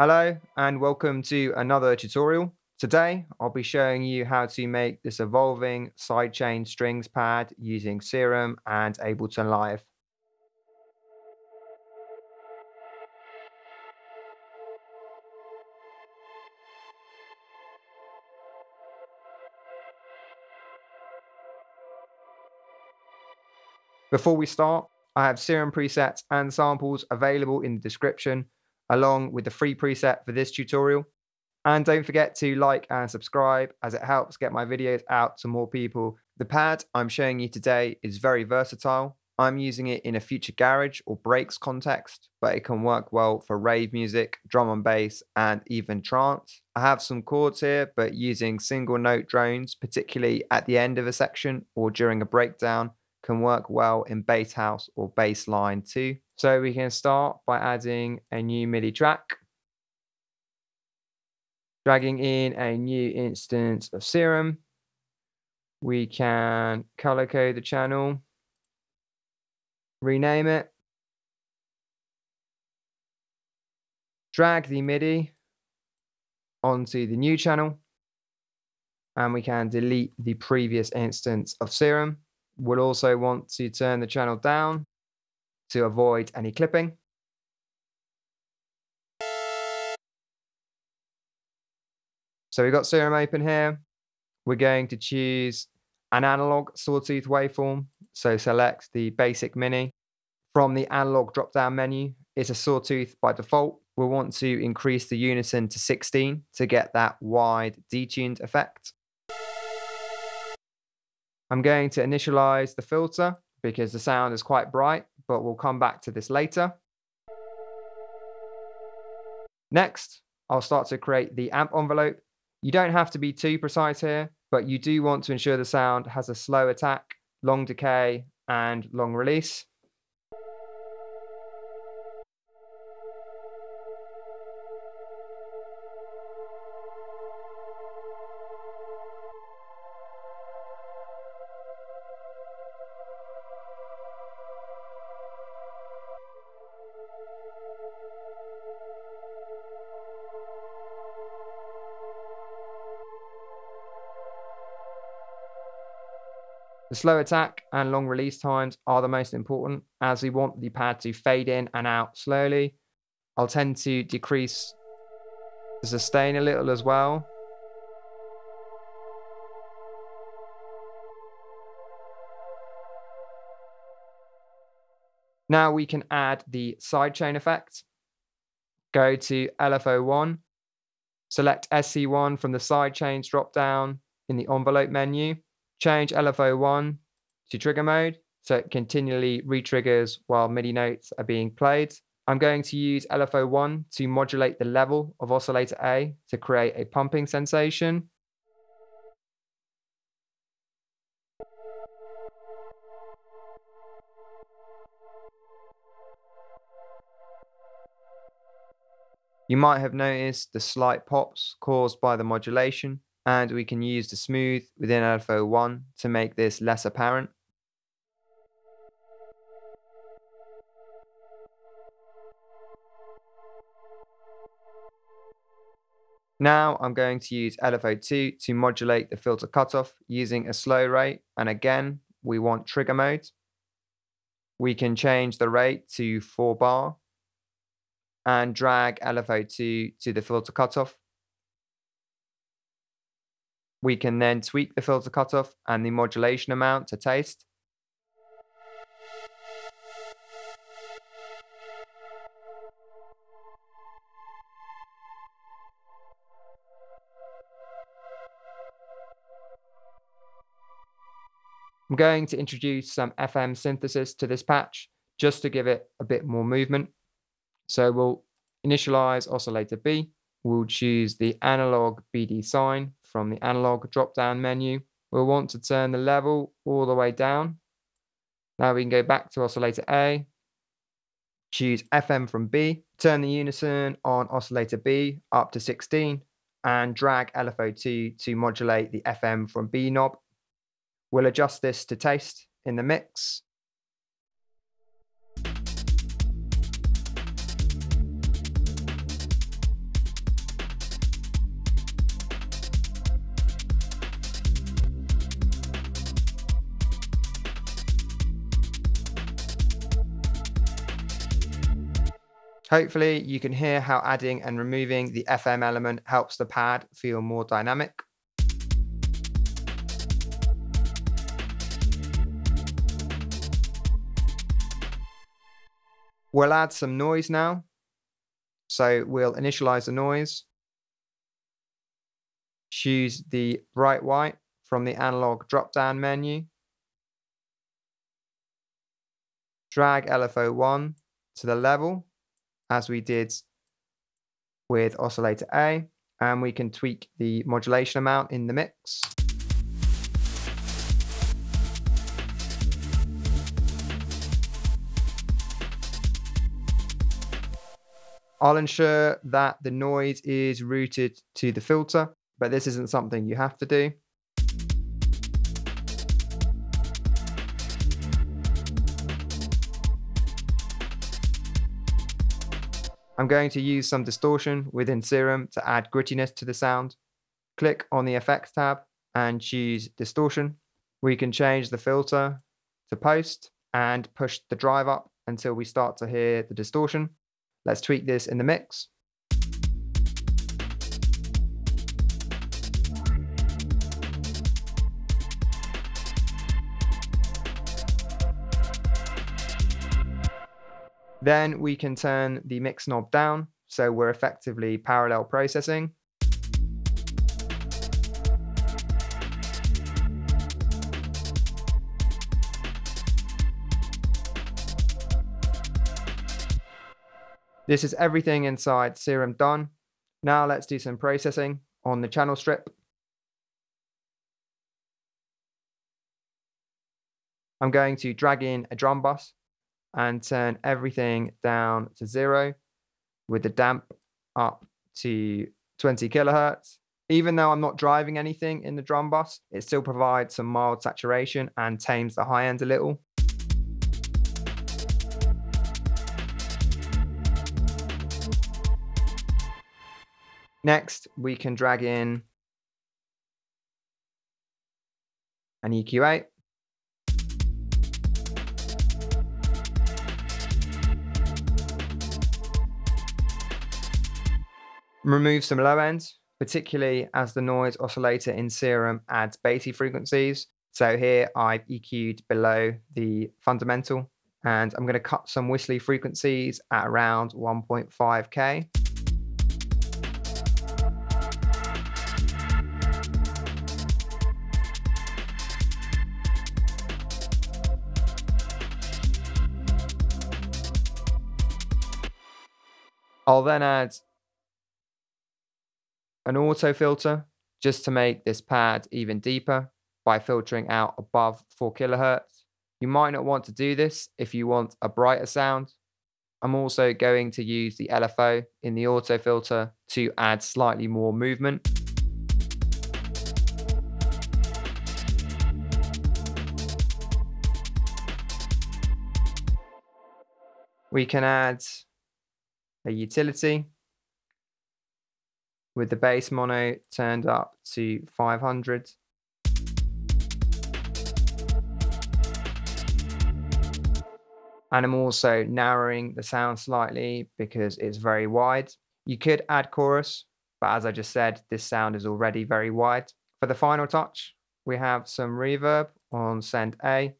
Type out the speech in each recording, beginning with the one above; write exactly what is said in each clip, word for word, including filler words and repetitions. Hello and welcome to another tutorial. Today I'll be showing you how to make this evolving sidechain strings pad using Serum and Ableton Live. Before we start, I have Serum presets and samples available in the description, along with the free preset for this tutorial. And don't forget to like and subscribe, as it helps get my videos out to more people. The pad I'm showing you today is very versatile. I'm using it in a future garage or breaks context, but it can work well for rave music, drum and bass, and even trance. I have some chords here, but using single note drones, particularly at the end of a section or during a breakdown, can work well in bass house or bass line too. So we can start by adding a new MIDI track, dragging in a new instance of Serum. We can color code the channel, rename it, drag the MIDI onto the new channel, and we can delete the previous instance of Serum. We'll also want to turn the channel down to avoid any clipping. So we've got Serum open here. We're going to choose an analog sawtooth waveform. So select the basic mini from the analog drop down menu. It's a sawtooth by default. We'll want to increase the unison to sixteen to get that wide detuned effect. I'm going to initialize the filter because the sound is quite bright, but we'll come back to this later. Next, I'll start to create the amp envelope. You don't have to be too precise here, but you do want to ensure the sound has a slow attack, long decay, and long release. The slow attack and long release times are the most important, as we want the pad to fade in and out slowly. I'll tend to decrease the sustain a little as well. Now we can add the sidechain effect. Go to L F O one, select S C one from the sidechains dropdown in the envelope menu. Change L F O one to trigger mode so it continually re-triggers while MIDI notes are being played. I'm going to use L F O one to modulate the level of oscillator A to create a pumping sensation. You might have noticed the slight pops caused by the modulation, and we can use the smooth within L F O one to make this less apparent. Now I'm going to use L F O two to modulate the filter cutoff using a slow rate, and again we want trigger mode. We can change the rate to four bar and drag L F O two to the filter cutoff. We can then tweak the filter cutoff and the modulation amount to taste. I'm going to introduce some F M synthesis to this patch just to give it a bit more movement. So we'll initialize oscillator B. We'll choose the analog B D sine from the analog drop-down menu. We'll want to turn the level all the way down. Now we can go back to oscillator A, choose F M from B, turn the unison on oscillator B up to sixteen, and drag L F O two to modulate the F M from B knob. We'll adjust this to taste in the mix. Hopefully you can hear how adding and removing the F M element helps the pad feel more dynamic. We'll add some noise now. So we'll initialize the noise. Choose the bright white from the analog drop-down menu. Drag L F O one to the level as we did with oscillator A, and we can tweak the modulation amount in the mix. I'll ensure that the noise is routed to the filter, but this isn't something you have to do. I'm going to use some distortion within Serum to add grittiness to the sound. Click on the Effects tab and choose Distortion. We can change the filter to Post and push the drive up until we start to hear the distortion. Let's tweak this in the mix. Then we can turn the mix knob down, so we're effectively parallel processing. This is everything inside Serum done. Now let's do some processing on the channel strip. I'm going to drag in a drum bus and turn everything down to zero with the damp up to twenty kilohertz. Even though I'm not driving anything in the drum bus, it still provides some mild saturation and tames the high end a little. Next, we can drag in an E Q eight. Remove some low ends, particularly as the noise oscillator in Serum adds bassy frequencies. So here I've E Q'd below the fundamental, and I'm going to cut some whistly frequencies at around one point five K. I'll then add an auto filter just to make this pad even deeper by filtering out above four kilohertz. You might not want to do this if you want a brighter sound. I'm also going to use the L F O in the auto filter to add slightly more movement. We can add a utility with the bass mono turned up to five hundred. And I'm also narrowing the sound slightly because it's very wide. You could add chorus, but as I just said, this sound is already very wide. For the final touch, we have some reverb on send A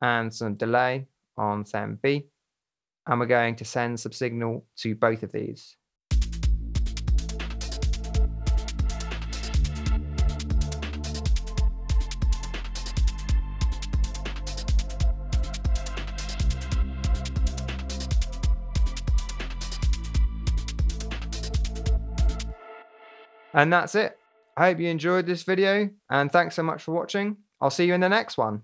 and some delay on send B. And we're going to send some signal to both of these. And that's it. I hope you enjoyed this video, and thanks so much for watching. I'll see you in the next one.